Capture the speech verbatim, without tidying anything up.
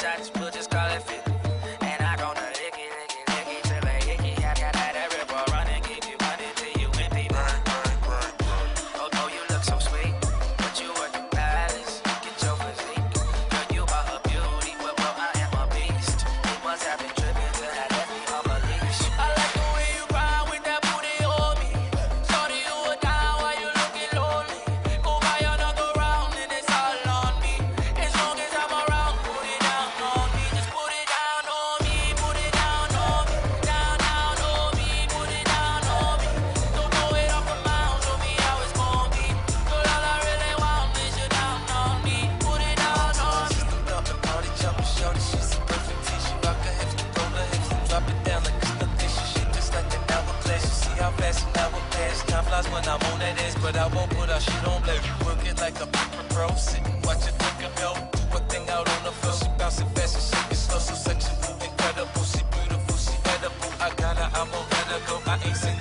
shots, we'll just call it fifty. And I gonna lick it, lick it, lick it till they hickey. I got that every ball running, keep you running till you empty. Although you look so sweet, but you work the palace, get your physique. Girl, you are a beauty, but well, I am a beast. You must have been tripping till I left me off a leash. I like the way you ride with that booty on me. Sorry you were down while you looking lonely. Go buy another round and it's all on me. As long as I'm around, put it down on me. Just put it down on me, put it down on me. Down, down on me, put it down on me. Don't blow it off a mound, show me how it's gon' be. Girl, all I really want is you down on me. Put it down on me. She's the dump and party jumping shorty, she's the perfect teen. She rock her hips, roll her hips, and drop it down like it's nothing. She shit just like an hourglass. You see how fast an hour pass. Time flies when I'm on that ass, but I won't put out shit on blast. Work it like a paper pro, sit and watch it think of hell. Do a thing out on the floor, she bouncing fast and shaking slow. So sexual, incredible, she beautiful, she edible. I got her, I'm a radical, I ain't single.